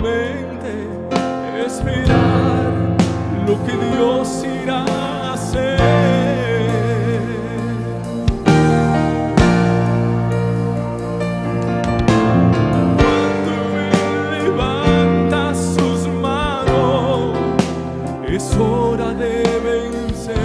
solamente esperar lo que Dios irá a hacer. Cuando Él levanta sus manos, es hora de vencer.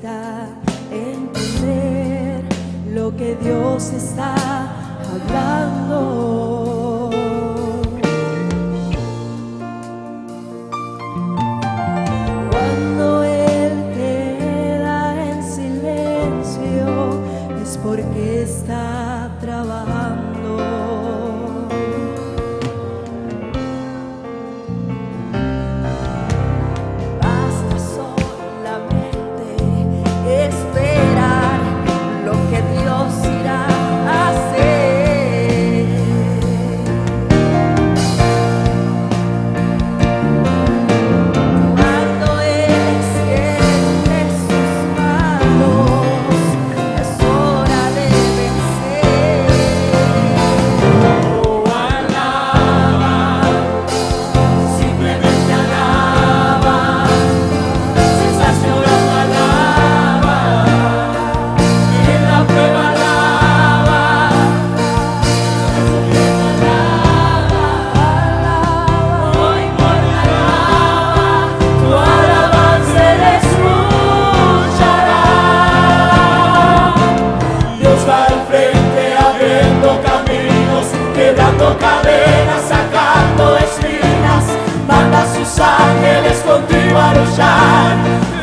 Oh, entender lo que Dios está hablando. Cuando Él queda en silencio, es porque está trabajando. Cadenas, sacando espinas, manda a sus ángeles contigo a luchar.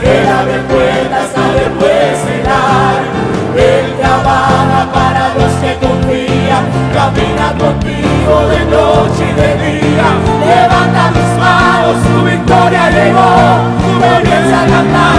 Él abre puertas, nadie puede cerrar. Él trabaja para los que confían, camina contigo de noche y de día. Levanta tus manos, tu victoria llegó, comienza a cantar.